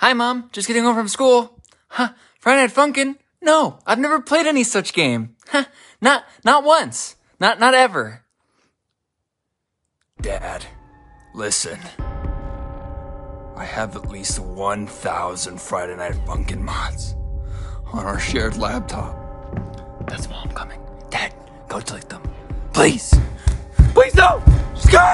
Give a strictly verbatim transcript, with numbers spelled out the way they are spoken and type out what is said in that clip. Hi, Mom. Just getting home from school. Huh. Friday Night Funkin'? No, I've never played any such game. Huh. Not, not once. Not, not ever. Dad, listen. I have at least one thousand Friday Night Funkin' mods on our shared laptop. That's Mom coming. Dad, go delete them. Please. Please, no! Scott!